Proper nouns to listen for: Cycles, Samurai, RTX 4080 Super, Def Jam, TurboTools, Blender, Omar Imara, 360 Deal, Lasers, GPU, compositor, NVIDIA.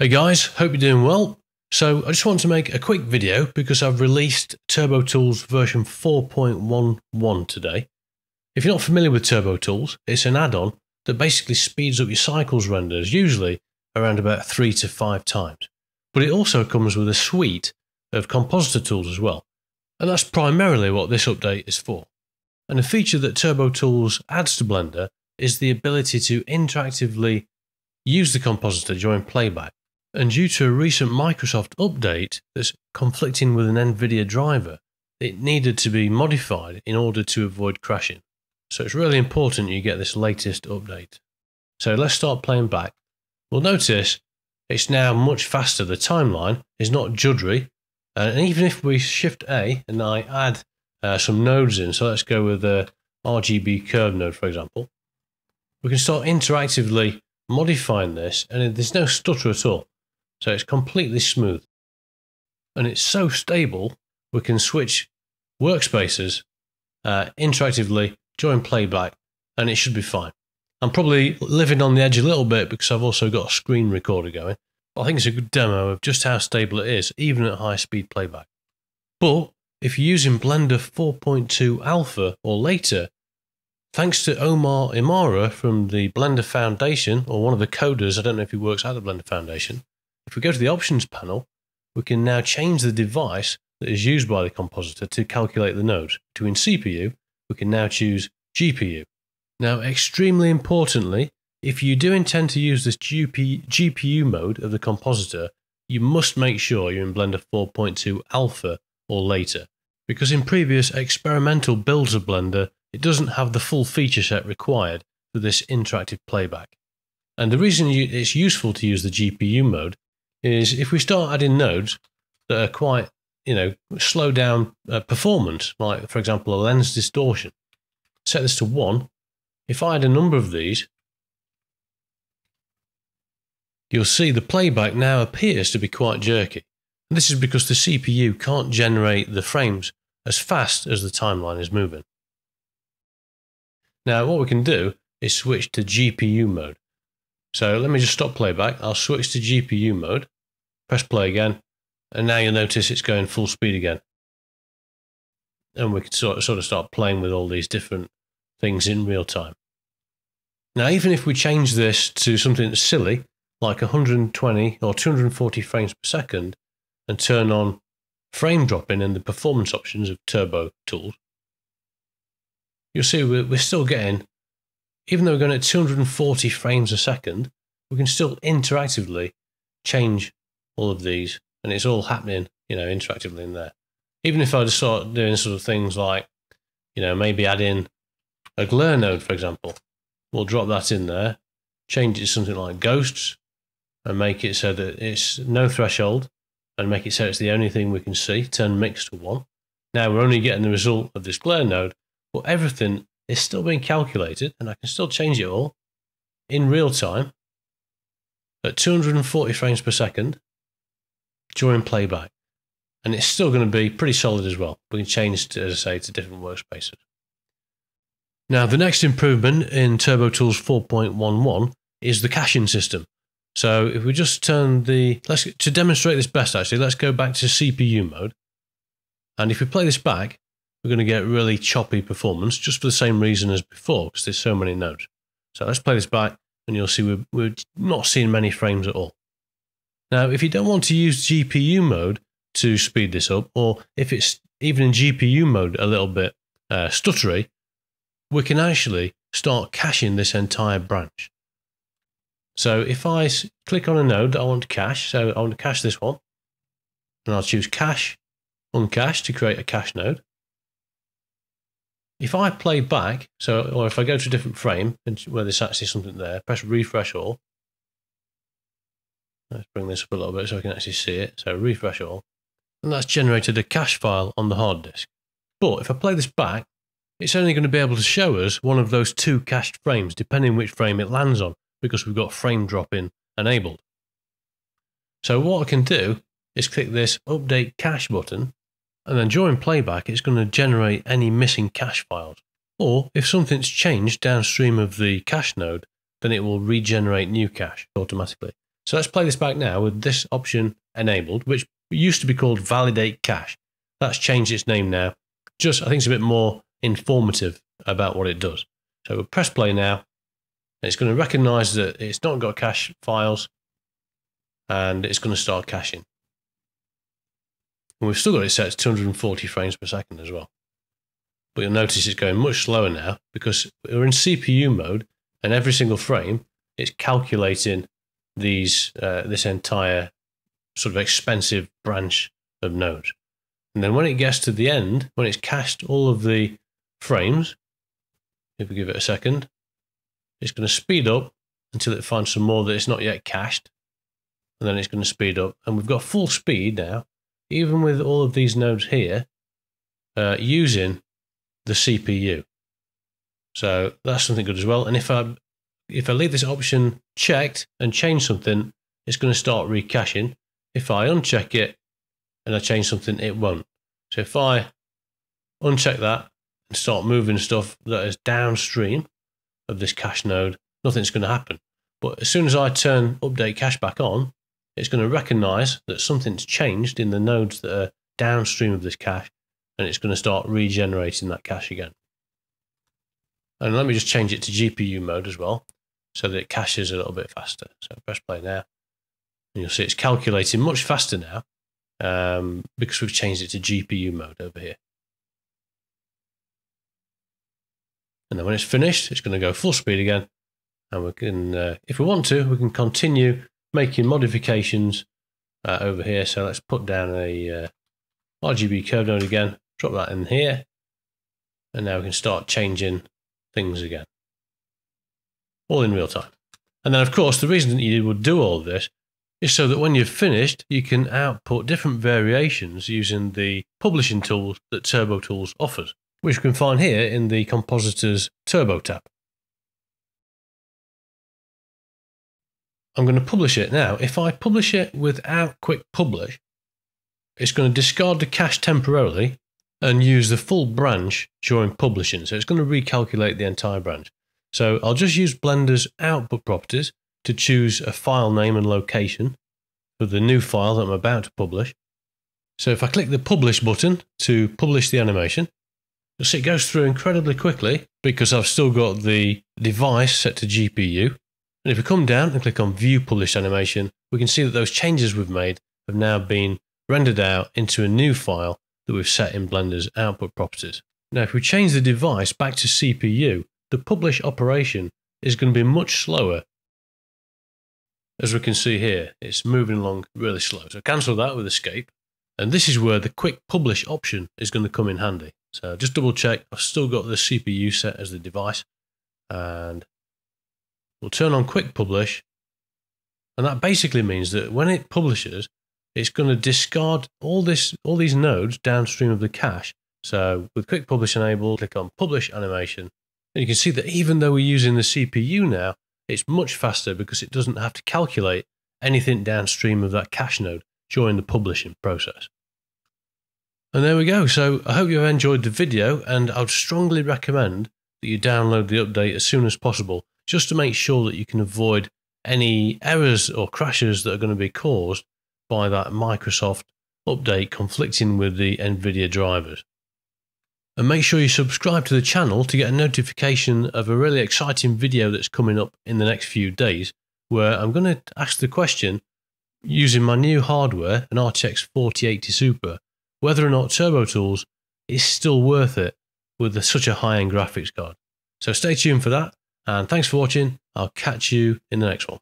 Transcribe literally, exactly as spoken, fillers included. Hey guys, hope you're doing well. So I just want to make a quick video because I've released TurboTools version four point one one today. If you're not familiar with TurboTools, it's an add-on that basically speeds up your Cycles renders, usually around about three to five times. But it also comes with a suite of compositor tools as well. And that's primarily what this update is for. And a feature that TurboTools adds to Blender is the ability to interactively use the compositor during playback. And due to a recent Microsoft update that's conflicting with an NVIDIA driver, it needed to be modified in order to avoid crashing. So it's really important you get this latest update. So let's start playing back. We'll notice it's now much faster. The timeline is not juddery. And even if we shift A and I add uh, some nodes in, so let's go with the R G B curve node, for example, we can start interactively modifying this, and there's no stutter at all. So it's completely smooth. And it's so stable, we can switch workspaces uh, interactively during playback, and it should be fine. I'm probably living on the edge a little bit because I've also got a screen recorder going. I think it's a good demo of just how stable it is, even at high speed playback. But if you're using Blender four point two Alpha or later, thanks to Omar Imara from the Blender Foundation, or one of the coders, I don't know if he works at the Blender Foundation, if we go to the options panel, we can now change the device that is used by the compositor to calculate the nodes. Between C P U, we can now choose G P U. Now, extremely importantly, if you do intend to use this G P U mode of the compositor, you must make sure you're in Blender four point two Alpha or later, because in previous experimental builds of Blender, it doesn't have the full feature set required for this interactive playback. And the reason you, it's useful to use the G P U mode is if we start adding nodes that are quite, you know, slow down uh, performance, like, for example, a lens distortion. Set this to one. If I add a number of these, you'll see the playback now appears to be quite jerky. And this is because the C P U can't generate the frames as fast as the timeline is moving. Now what we can do is switch to G P U mode. So let me just stop playback. I'll switch to G P U mode, press play again, and now you'll notice it's going full speed again. And we can sort of, sort of start playing with all these different things in real time. Now even if we change this to something that's silly, like one hundred twenty or two hundred forty frames per second, and turn on frame dropping and the performance options of TurboTools, you'll see we're still getting, even though we're going at two hundred forty frames a second, we can still interactively change all of these, and it's all happening, you know, interactively in there. Even if I just start doing sort of things like, you know, maybe add in a glare node, for example, we'll drop that in there, change it to something like ghosts, and make it so that it's no threshold, and make it so it's the only thing we can see, turn mix to one. Now we're only getting the result of this glare node, but everything is still being calculated, and I can still change it all in real time at two hundred forty frames per second during playback. And it's still going to be pretty solid as well. We can change it, as I say, to different workspaces. Now, the next improvement in TurboTools four point one one is the caching system. So if we just turn the, let's, to demonstrate this best actually, let's go back to C P U mode. And if we play this back, we're going to get really choppy performance just for the same reason as before, because there's so many nodes. So let's play this back, and you'll see we're, we're not seeing many frames at all. Now, if you don't want to use G P U mode to speed this up, or if it's even in G P U mode a little bit uh, stuttery, we can actually start caching this entire branch. So if I click on a node that I want to cache, so I want to cache this one, and I'll choose cache, uncache to create a cache node. If I play back, so or if I go to a different frame and where there's actually something there, press refresh all. Let's bring this up a little bit so I can actually see it. So refresh all, and that's generated a cache file on the hard disk. But if I play this back, it's only going to be able to show us one of those two cached frames, depending which frame it lands on, because we've got frame dropping enabled. So what I can do is click this update cache button. And then during playback, it's going to generate any missing cache files. Or if something's changed downstream of the cache node, then it will regenerate new cache automatically. So let's play this back now with this option enabled, which used to be called validate cache. That's changed its name now. Just, I think it's a bit more informative about what it does. So we'll press play now, and it's going to recognize that it's not got cache files, and it's going to start caching. And we've still got it set to two hundred forty frames per second as well. But you'll notice it's going much slower now because we're in C P U mode, and every single frame it's calculating these uh, this entire sort of expensive branch of nodes. And then when it gets to the end, when it's cached all of the frames, if we give it a second, it's going to speed up until it finds some more that it's not yet cached. And then it's going to speed up, and we've got full speed now, even with all of these nodes here, uh, using the C P U. So that's something good as well. And if I if I leave this option checked and change something, it's going to start recaching. If I uncheck it and I change something, it won't. So if I uncheck that and start moving stuff that is downstream of this cache node, nothing's going to happen. But as soon as I turn update cache back on, it's going to recognize that something's changed in the nodes that are downstream of this cache, and it's going to start regenerating that cache again. And let me just change it to G P U mode as well, so that it caches a little bit faster. So press play now, and you'll see it's calculating much faster now, um, because we've changed it to G P U mode over here. And then when it's finished, it's going to go full speed again, and we can, uh, if we want to, we can continue making modifications uh, over here. So let's put down a uh, R G B curve node again, drop that in here, and now we can start changing things again, all in real time. And then of course the reason that you would do all of this is so that when you've finished, you can output different variations using the publishing tools that TurboTools offers, which you can find here in the Compositor's Turbo tab. I'm going to publish it now. If I publish it without quick publish, it's going to discard the cache temporarily and use the full branch during publishing. So it's going to recalculate the entire branch. So I'll just use Blender's output properties to choose a file name and location for the new file that I'm about to publish. So if I click the publish button to publish the animation, you'll see it goes through incredibly quickly because I've still got the device set to G P U. And if we come down and click on View Published Animation, we can see that those changes we've made have now been rendered out into a new file that we've set in Blender's output properties. Now, if we change the device back to C P U, the publish operation is going to be much slower. As we can see here, it's moving along really slow. So cancel that with Escape. And this is where the quick publish option is going to come in handy. So just double check, I've still got the C P U set as the device, and we'll turn on quick publish, and that basically means that when it publishes, it's going to discard all this, all these nodes downstream of the cache. So with quick publish enabled, click on publish animation, and you can see that even though we're using the C P U now, it's much faster because it doesn't have to calculate anything downstream of that cache node during the publishing process. And there we go. So I hope you've enjoyed the video, and I would strongly recommend that you download the update as soon as possible, just to make sure that you can avoid any errors or crashes that are going to be caused by that Microsoft update conflicting with the NVIDIA drivers. And make sure you subscribe to the channel to get a notification of a really exciting video that's coming up in the next few days, where I'm going to ask the question, using my new hardware, an R T X forty eighty Super, whether or not TurboTools is still worth it with such a high-end graphics card. So stay tuned for that. And thanks for watching. I'll catch you in the next one.